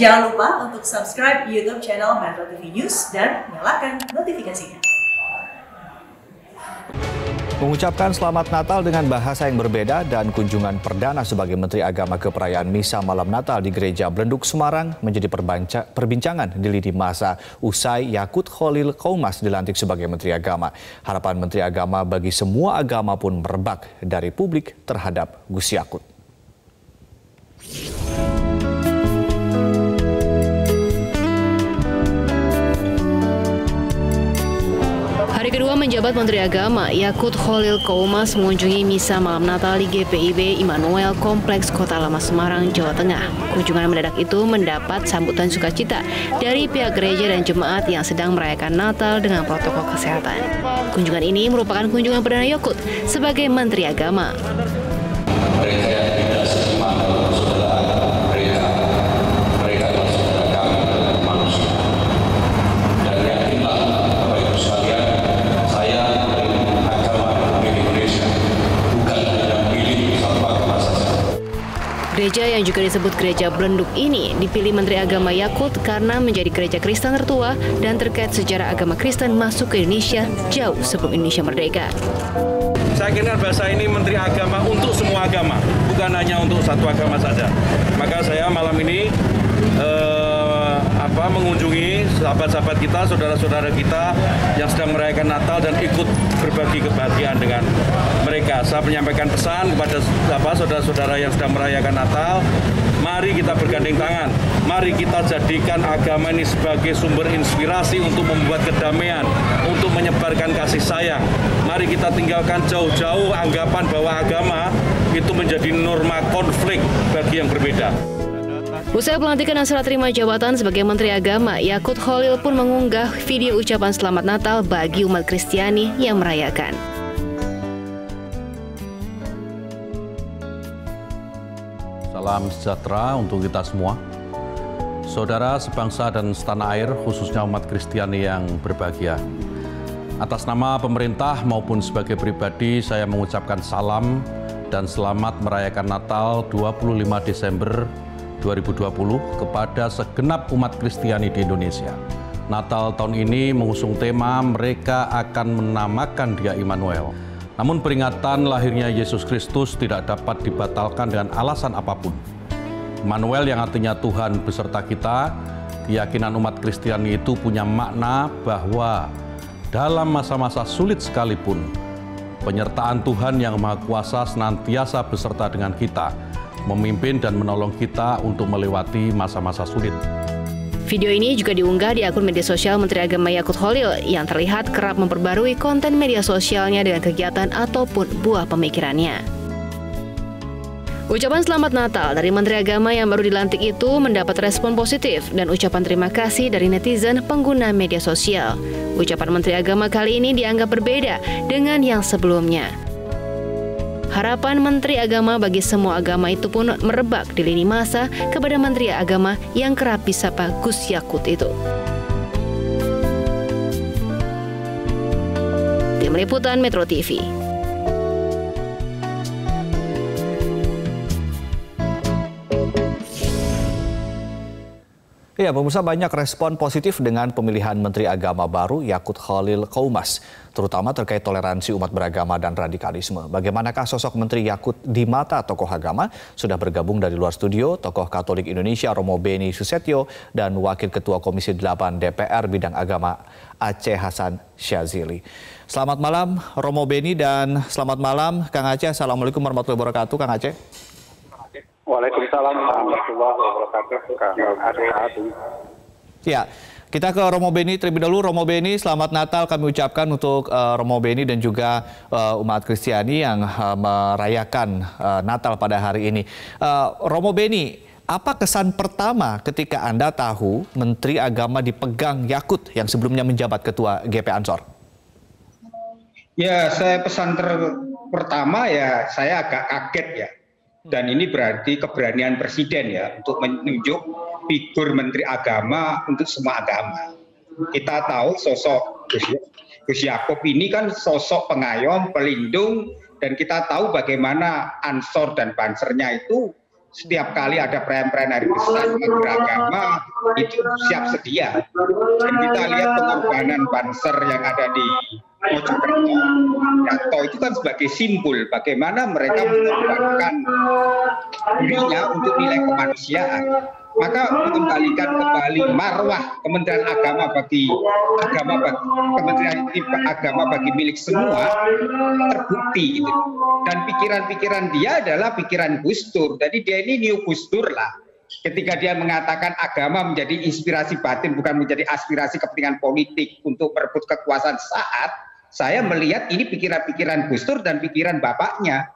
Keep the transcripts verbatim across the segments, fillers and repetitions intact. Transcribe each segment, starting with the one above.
Jangan lupa untuk subscribe YouTube channel Metro T V News dan nyalakan notifikasinya. Mengucapkan selamat Natal dengan bahasa yang berbeda dan kunjungan perdana sebagai Menteri Agama ke perayaan Misa Malam Natal di Gereja Blenduk, Semarang menjadi perbincangan di lini masa usai Yaqut Cholil Qoumas dilantik sebagai Menteri Agama. Harapan Menteri Agama bagi semua agama pun merebak dari publik terhadap Gus Yaqut. Hari kedua menjabat Menteri Agama, Yaqut Cholil Qoumas mengunjungi Misa Malam Natal di G P I B Immanuel, Kompleks Kota Lama Semarang, Jawa Tengah. Kunjungan mendadak itu mendapat sambutan sukacita dari pihak gereja dan jemaat yang sedang merayakan Natal dengan protokol kesehatan. Kunjungan ini merupakan kunjungan perdana Yaqut sebagai Menteri Agama. Gereja yang juga disebut Gereja Blenduk ini dipilih Menteri Agama Yaqut karena menjadi gereja Kristen tertua dan terkait sejarah agama Kristen masuk ke Indonesia jauh sebelum Indonesia merdeka. Saya kira bahasa ini Menteri Agama untuk semua agama, bukan hanya untuk satu agama saja. Maka saya malam ini eh, apa, mengunjungi sahabat-sahabat kita, saudara-saudara kita yang sedang merayakan Natal dan ikut berbagi kebahagiaan dengan mereka. Saya menyampaikan pesan kepada saudara-saudara yang sedang merayakan Natal, mari kita bergandeng tangan, mari kita jadikan agama ini sebagai sumber inspirasi untuk membuat kedamaian, untuk menyebarkan kasih sayang. Mari kita tinggalkan jauh-jauh anggapan bahwa agama itu menjadi norma konflik bagi yang berbeda. Usai pelantikan dan serah terima jabatan sebagai Menteri Agama, Yaqut Cholil pun mengunggah video ucapan Selamat Natal bagi umat Kristiani yang merayakan. Salam sejahtera untuk kita semua. Saudara sebangsa dan setanah air, khususnya umat Kristiani yang berbahagia. Atas nama pemerintah maupun sebagai pribadi, saya mengucapkan salam dan selamat merayakan Natal dua puluh lima Desember dua ribu dua puluh kepada segenap umat Kristiani di Indonesia. Natal tahun ini mengusung tema mereka akan menamakan Dia Immanuel. Namun peringatan lahirnya Yesus Kristus tidak dapat dibatalkan dengan alasan apapun. Immanuel yang artinya Tuhan beserta kita, keyakinan umat Kristiani itu punya makna bahwa dalam masa-masa sulit sekalipun, penyertaan Tuhan yang Maha Kuasa senantiasa beserta dengan kita, memimpin dan menolong kita untuk melewati masa-masa sulit. Video ini juga diunggah di akun media sosial Menteri Agama Yaqut Cholil yang terlihat kerap memperbarui konten media sosialnya dengan kegiatan ataupun buah pemikirannya. Ucapan Selamat Natal dari Menteri Agama yang baru dilantik itu mendapat respon positif dan ucapan terima kasih dari netizen pengguna media sosial. Ucapan Menteri Agama kali ini dianggap berbeda dengan yang sebelumnya. Harapan Menteri Agama bagi semua agama itu pun merebak di lini masa kepada Menteri Agama yang kerap disapa Gus Yaqut itu. Tim Liputan Metro T V. Ya, pemirsa, banyak respon positif dengan pemilihan Menteri Agama baru Yaqut Cholil Qoumas, terutama terkait toleransi umat beragama dan radikalisme. Bagaimanakah sosok Menteri Yaqut di mata tokoh agama? Sudah bergabung dari luar studio tokoh Katolik Indonesia Romo Beni Susetyo dan Wakil Ketua Komisi delapan D P R bidang agama Aceh Hasan Syazili. Selamat malam Romo Beni dan selamat malam Kang Aceh. Assalamualaikum warahmatullahi wabarakatuh Kang Aceh. Waalaikumsalam warahmatullahi wabarakatuh. Ya, kita ke Romo Beni terlebih dahulu. Romo Beni, selamat Natal kami ucapkan untuk uh, Romo Beni dan juga uh, umat Kristiani yang uh, merayakan uh, Natal pada hari ini. Uh, Romo Beni, apa kesan pertama ketika Anda tahu Menteri Agama dipegang Yaqut yang sebelumnya menjabat Ketua G P I B Ansor? Ya, saya pesan ter pertama ya saya agak kaget ya. Dan ini berarti keberanian Presiden ya untuk menunjuk figur Menteri Agama untuk semua agama. Kita tahu sosok Gus Yaqut ini kan sosok pengayom, pelindung, dan kita tahu bagaimana Ansor dan Bansernya itu Setiap kali ada perayaan-perayaan hari besar beragama itu siap sedia. Dan kita lihat pengorbanan Banser yang ada di Mojokerto, Jakarta itu kan sebagai simbol bagaimana mereka mengorbankan dirinya untuk nilai kemanusiaan. Maka dikembalikan kembali marwah Kementerian Agama bagi agama bagi, Kementerian Agama bagi milik semua terbukti gitu. Dan pikiran-pikiran dia adalah pikiran Gus Dur. Jadi dia ini new Gus Dur lah. Ketika dia mengatakan agama menjadi inspirasi batin bukan menjadi aspirasi kepentingan politik untuk merebut kekuasaan saat, saya melihat ini pikiran-pikiran Gus Dur dan pikiran bapaknya.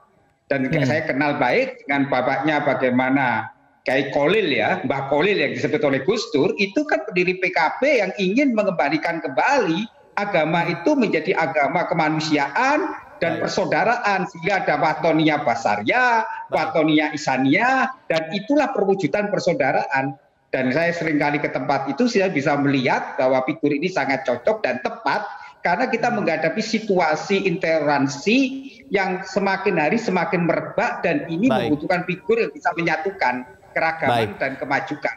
Dan hmm. saya kenal baik dengan bapaknya bagaimana Kiai Cholil ya, Mbah Cholil yang disebut oleh Gus Dur, itu kan pendiri P K B yang ingin mengembalikan kembali agama itu menjadi agama kemanusiaan dan persaudaraan, sehingga ada watonia basaria, watonia isania, dan itulah perwujudan persaudaraan. Dan saya seringkali ke tempat itu, saya bisa melihat bahwa figur ini sangat cocok dan tepat, karena kita menghadapi situasi intoleransi yang semakin hari semakin merebak, dan ini Baik. membutuhkan figur yang bisa menyatukan keragaman Baik. dan kemajukan.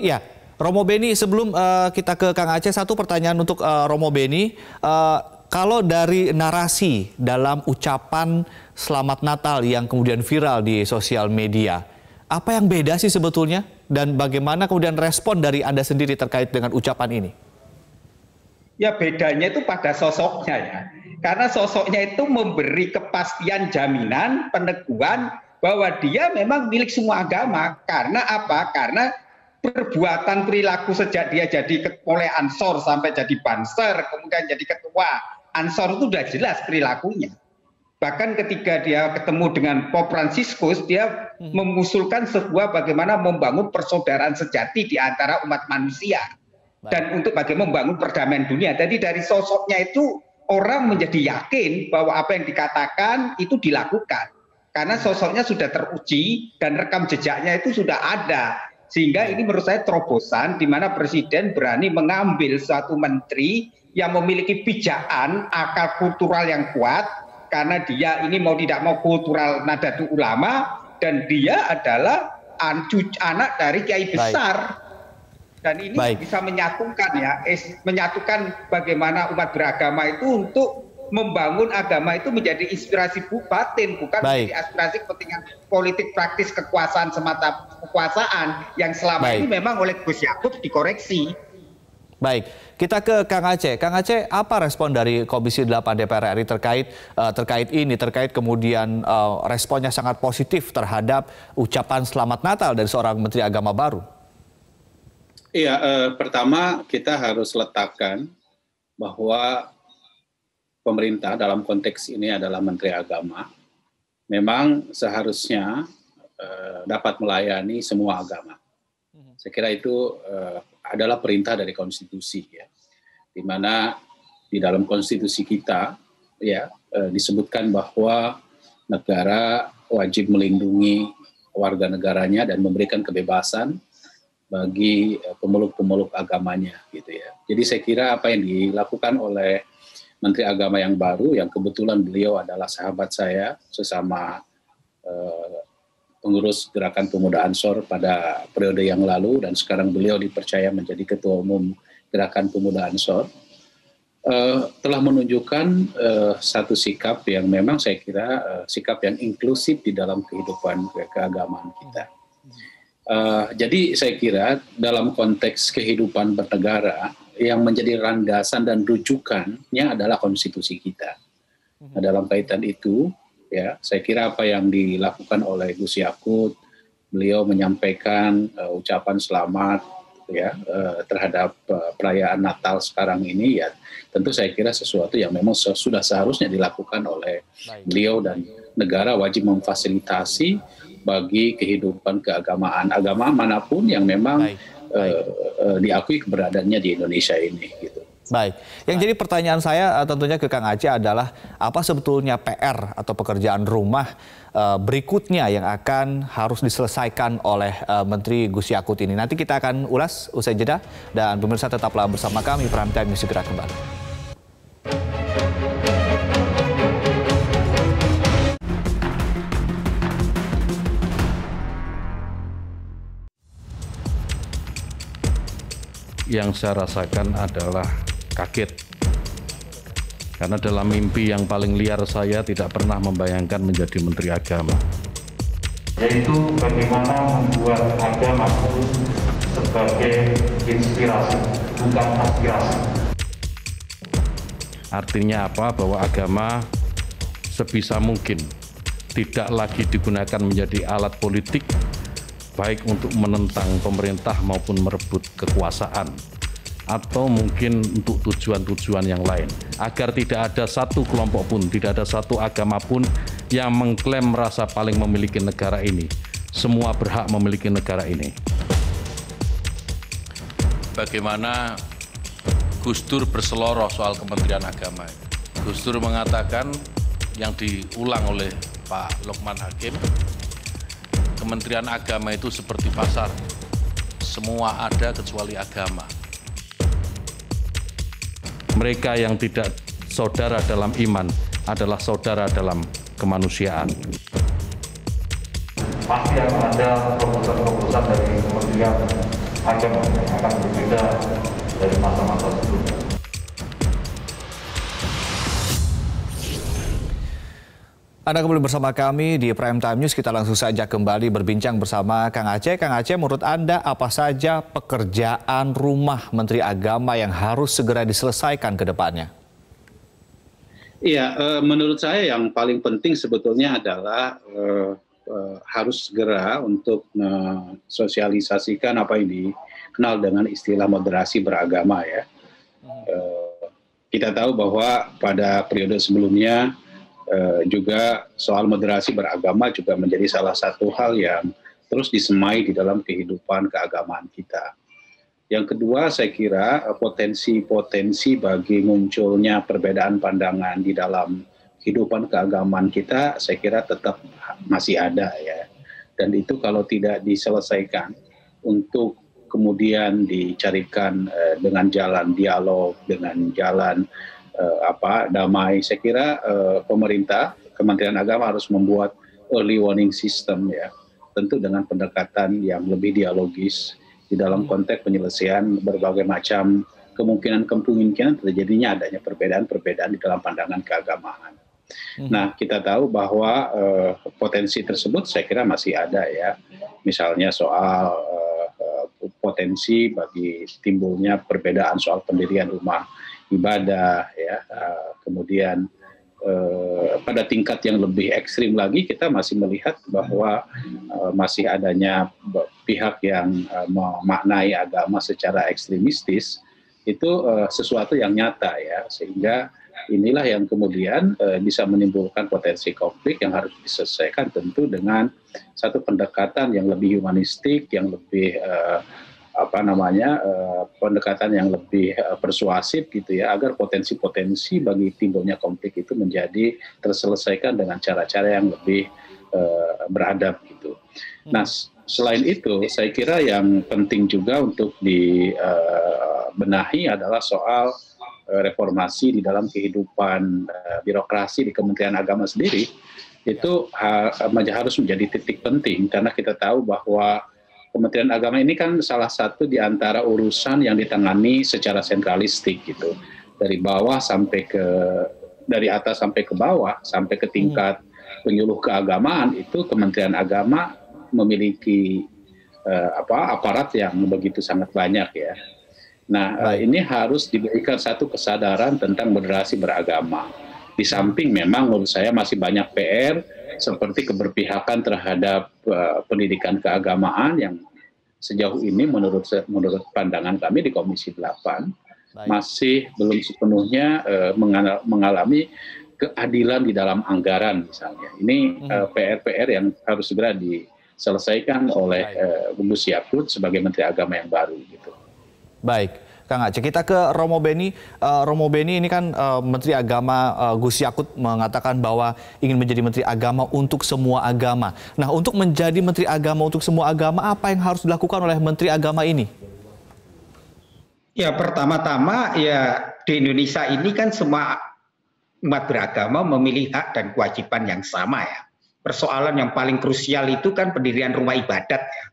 Iya, Romo Beni, sebelum uh, kita ke Kang Aceh, satu pertanyaan untuk uh, Romo Beni. Uh, kalau dari narasi dalam ucapan Selamat Natal yang kemudian viral di sosial media, apa yang beda sih sebetulnya? Dan bagaimana kemudian respon dari Anda sendiri terkait dengan ucapan ini? Ya, bedanya itu pada sosoknya ya. Karena sosoknya itu memberi kepastian jaminan, peneguhan, bahwa dia memang milik semua agama. Karena apa? Karena perbuatan perilaku sejak dia jadi oleh Ansor sampai jadi Banser, kemudian jadi ketua Ansor itu sudah jelas perilakunya. Bahkan ketika dia ketemu dengan Paus Fransiskus, dia hmm. mengusulkan sebuah bagaimana membangun persaudaraan sejati di antara umat manusia. Baik. Dan untuk bagaimana membangun perdamaian dunia. Jadi dari sosoknya itu orang menjadi yakin bahwa apa yang dikatakan itu dilakukan. Karena sosoknya sudah teruji dan rekam jejaknya itu sudah ada. Sehingga ini menurut saya terobosan di mana Presiden berani mengambil suatu menteri yang memiliki pijakan akal kultural yang kuat. Karena dia ini mau tidak mau kultural Nahdlatul Ulama. Dan dia adalah anak dari kiai besar. Baik. Dan ini Baik. bisa menyatukan ya. Menyatukan bagaimana umat beragama itu untuk membangun agama itu menjadi inspirasi batin, bukan Baik. menjadi aspirasi kepentingan politik praktis kekuasaan semata kekuasaan yang selama Baik. ini memang oleh Gus Yaqut dikoreksi. Baik, kita ke Kang Aceh. Kang Aceh, apa respon dari Komisi delapan D P R R I terkait uh, terkait ini, terkait kemudian uh, responnya sangat positif terhadap ucapan Selamat Natal dari seorang Menteri Agama baru? Iya, uh, pertama kita harus letakkan bahwa pemerintah dalam konteks ini adalah Menteri Agama, memang seharusnya eh, dapat melayani semua agama. Saya kira itu eh, adalah perintah dari konstitusi, ya, di mana di dalam konstitusi kita, ya, eh, disebutkan bahwa negara wajib melindungi warga negaranya dan memberikan kebebasan bagi pemeluk-pemeluk agamanya, gitu ya. Jadi saya kira apa yang dilakukan oleh Menteri Agama yang baru, yang kebetulan beliau adalah sahabat saya, sesama eh, pengurus Gerakan Pemuda Ansor pada periode yang lalu, dan sekarang beliau dipercaya menjadi Ketua Umum Gerakan Pemuda Ansor, eh, telah menunjukkan eh, satu sikap yang memang saya kira eh, sikap yang inklusif di dalam kehidupan ke keagamaan kita. Eh, jadi saya kira dalam konteks kehidupan bernegara, yang menjadi landasan dan rujukannya adalah konstitusi kita. Nah, dalam kaitan itu, ya, saya kira apa yang dilakukan oleh Gus Yaqut, beliau menyampaikan uh, ucapan selamat, ya, uh, terhadap uh, perayaan Natal sekarang ini, ya, tentu saya kira sesuatu yang memang sudah seharusnya dilakukan oleh beliau, dan negara wajib memfasilitasi bagi kehidupan keagamaan, agama manapun yang memang Baik. Uh, uh, diakui keberadaannya di Indonesia ini, gitu. Baik. Yang Baik. jadi pertanyaan saya uh, tentunya ke Kang Aceh adalah apa sebetulnya P R atau pekerjaan rumah uh, berikutnya yang akan harus diselesaikan oleh uh, Menteri Gus Yaqut ini. Nanti kita akan ulas usai jeda, dan pemirsa tetaplah bersama kami. Prime Time News segera kembali. yang saya rasakan adalah kaget. Karena dalam mimpi yang paling liar saya tidak pernah membayangkan menjadi Menteri Agama. Yaitu bagaimana membuat agama sebagai inspirasi, bukan aspirasi. Artinya apa? Bahwa agama sebisa mungkin tidak lagi digunakan menjadi alat politik, baik untuk menentang pemerintah maupun merebut kekuasaan, atau mungkin untuk tujuan-tujuan yang lain, agar tidak ada satu kelompok pun, tidak ada satu agama pun yang mengklaim merasa paling memiliki negara ini. Semua berhak memiliki negara ini. Bagaimana Gus Dur berseloroh soal Kementerian Agama? Gus Dur mengatakan, yang diulang oleh Pak Lukman Hakim, Kementerian Agama itu seperti pasar, semua ada kecuali agama. Mereka yang tidak saudara dalam iman adalah saudara dalam kemanusiaan. Pasti akan ada terobosan-terobosan dari Kementerian Agama yang akan berbeda dari masa-masa sebelumnya. Anda kembali bersama kami di Prime Time News. Kita langsung saja kembali berbincang bersama Kang Aceh. Kang Aceh, menurut Anda apa saja pekerjaan rumah Menteri Agama yang harus segera diselesaikan ke depannya? Iya, menurut saya yang paling penting sebetulnya adalah eh, eh, harus segera untuk sosialisasikan apa ini kenal dengan istilah moderasi beragama ya. Eh, kita tahu bahwa pada periode sebelumnya Uh, juga soal moderasi beragama juga menjadi salah satu hal yang terus disemai di dalam kehidupan keagamaan kita. Yang kedua, saya kira potensi-potensi bagi munculnya perbedaan pandangan di dalam kehidupan keagamaan kita, saya kira tetap masih ada ya. Dan itu kalau tidak diselesaikan untuk kemudian dicarikan uh, dengan jalan dialog, dengan jalan apa damai, saya kira eh, pemerintah Kementerian Agama harus membuat early warning system ya, tentu dengan pendekatan yang lebih dialogis di dalam konteks penyelesaian berbagai macam kemungkinan kemungkinan terjadinya adanya perbedaan-perbedaan di dalam pandangan keagamaan. Nah, kita tahu bahwa eh, potensi tersebut saya kira masih ada ya, misalnya soal eh, potensi bagi timbulnya perbedaan soal pendirian rumah ibadah ya, kemudian eh, pada tingkat yang lebih ekstrim lagi kita masih melihat bahwa eh, masih adanya pihak yang eh, memaknai agama secara ekstremistis itu eh, sesuatu yang nyata ya, sehingga inilah yang kemudian eh, bisa menimbulkan potensi konflik yang harus diselesaikan tentu dengan satu pendekatan yang lebih humanistik, yang lebih eh, apa namanya eh, pendekatan yang lebih eh, persuasif gitu ya, agar potensi-potensi bagi timbulnya konflik itu menjadi terselesaikan dengan cara-cara yang lebih eh, beradab gitu. Nah, selain itu saya kira yang penting juga untuk dibenahi eh, adalah soal eh, reformasi di dalam kehidupan eh, birokrasi di Kementerian Agama sendiri itu ha harus menjadi titik penting, karena kita tahu bahwa Kementerian Agama ini kan salah satu di antara urusan yang ditangani secara sentralistik gitu, dari bawah sampai ke dari atas sampai ke bawah sampai ke tingkat penyuluh keagamaan itu Kementerian Agama memiliki eh, apa aparat yang begitu sangat banyak ya. Nah, eh, ini harus diberikan satu kesadaran tentang moderasi beragama. Di samping memang menurut saya masih banyak P R seperti keberpihakan terhadap uh, pendidikan keagamaan yang sejauh ini menurut menurut pandangan kami di Komisi delapan masih belum sepenuhnya uh, mengalami keadilan di dalam anggaran misalnya. Ini P R-P R uh, yang harus segera diselesaikan oleh uh, Gus Yaqut sebagai Menteri Agama yang baru gitu. Baik. Kang Aceh, kita ke Romo Beni. Uh, Romo Beni ini kan uh, Menteri Agama uh, Gus Yaqut mengatakan bahwa ingin menjadi Menteri Agama untuk semua agama. Nah, untuk menjadi Menteri Agama untuk semua agama, apa yang harus dilakukan oleh Menteri Agama ini? Ya, pertama-tama ya di Indonesia ini kan semua umat beragama memiliki hak dan kewajiban yang sama ya. Persoalan yang paling krusial itu kan pendirian rumah ibadat ya.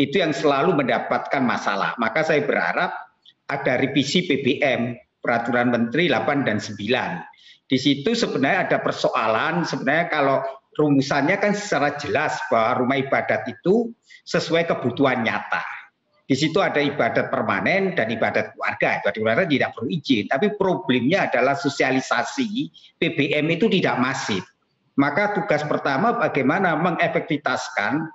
Itu yang selalu mendapatkan masalah. Maka saya berharap ada revisi P B M, peraturan menteri delapan dan sembilan. Di situ sebenarnya ada persoalan, sebenarnya kalau rumusannya kan secara jelas bahwa rumah ibadat itu sesuai kebutuhan nyata. Di situ ada ibadat permanen dan ibadat keluarga. Ibadat keluarga tidak perlu izin, tapi problemnya adalah sosialisasi P B M itu tidak masif. Maka tugas pertama bagaimana mengefektivitaskan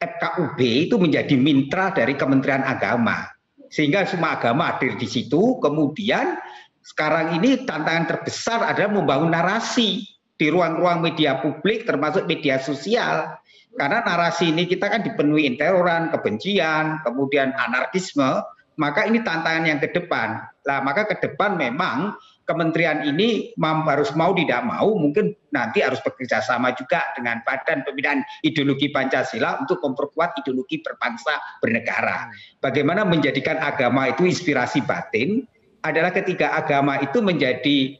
F K U B itu menjadi mitra dari Kementerian Agama. Sehingga semua agama hadir di situ, kemudian sekarang ini tantangan terbesar adalah membangun narasi di ruang-ruang media publik termasuk media sosial. Karena narasi ini kita kan dipenuhi interoran, kebencian, kemudian anarkisme, maka ini tantangan yang ke depan. Nah, maka ke depan memang kementerian ini harus mau tidak mau mungkin nanti harus bekerja sama juga dengan Badan Pembinaan Ideologi Pancasila untuk memperkuat ideologi berbangsa bernegara. Bagaimana menjadikan agama itu inspirasi batin adalah ketika agama itu menjadi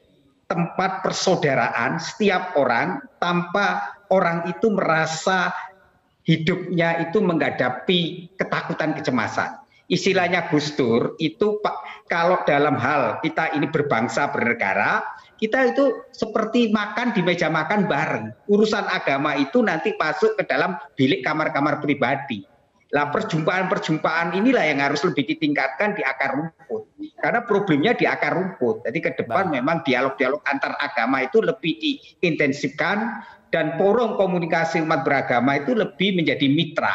tempat persaudaraan setiap orang tanpa orang itu merasa hidupnya itu menghadapi ketakutan kecemasan. Istilahnya Gus Dur itu Pak, kalau dalam hal kita ini berbangsa bernegara, kita itu seperti makan di meja makan bareng. Urusan agama itu nanti masuk ke dalam bilik kamar-kamar pribadi. Lah perjumpaan-perjumpaan inilah yang harus lebih ditingkatkan di akar rumput. Karena problemnya di akar rumput. Jadi ke depan memang dialog-dialog antar agama itu lebih diintensifkan dan forum komunikasi umat beragama itu lebih menjadi mitra.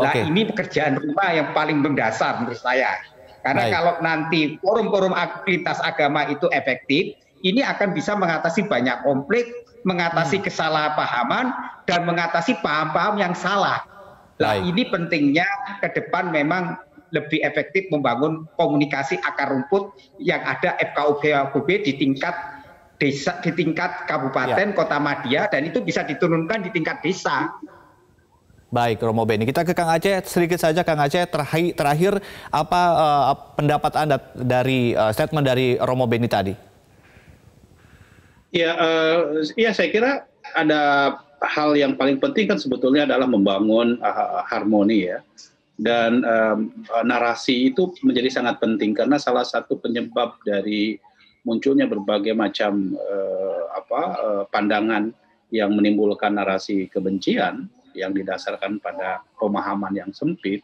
Nah, okay. Ini pekerjaan rumah yang paling mendasar menurut saya. Karena Baik. Kalau nanti forum-forum aktivitas agama itu efektif, ini akan bisa mengatasi banyak konflik, mengatasi hmm. kesalahpahaman, dan mengatasi paham-paham yang salah. Nah, ini pentingnya ke depan memang lebih efektif membangun komunikasi akar rumput yang ada F K U B di tingkat desa, di tingkat kabupaten, ya. Kota madya, dan itu bisa diturunkan di tingkat desa. Baik, Romo Beni. Kita ke Kang Aceh sedikit saja, Kang Aceh. Terakhir, terakhir apa uh, pendapat Anda dari uh, statement dari Romo Beni tadi? Ya, uh, ya, saya kira ada hal yang paling penting kan sebetulnya adalah membangun uh, harmoni ya. Dan um, narasi itu menjadi sangat penting karena salah satu penyebab dari munculnya berbagai macam uh, apa uh, pandangan yang menimbulkan narasi kebencian yang didasarkan pada pemahaman yang sempit,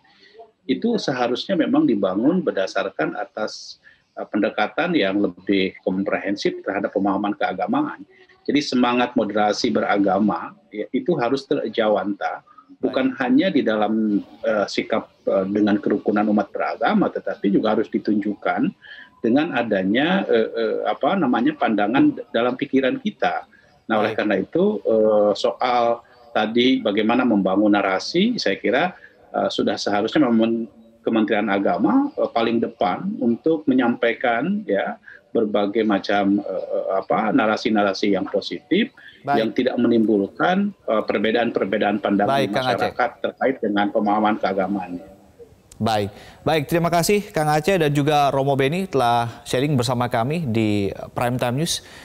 itu seharusnya memang dibangun berdasarkan atas pendekatan yang lebih komprehensif terhadap pemahaman keagamaan. Jadi semangat moderasi beragama ya, itu harus terjawanta, bukan Baik. Hanya di dalam uh, sikap uh, dengan kerukunan umat beragama, tetapi juga harus ditunjukkan dengan adanya uh, uh, apa namanya pandangan dalam pikiran kita. Nah, oleh Baik. Karena itu uh, soal tadi bagaimana membangun narasi, saya kira uh, sudah seharusnya memang Kementerian Agama uh, paling depan untuk menyampaikan ya berbagai macam uh, apa narasi-narasi yang positif, Baik. Yang tidak menimbulkan perbedaan-perbedaan uh, pandangan Baik, masyarakat terkait dengan pemahaman keagamaannya. Baik, baik. Terima kasih Kang Aceh dan juga Romo Beni telah sharing bersama kami di Prime Time News.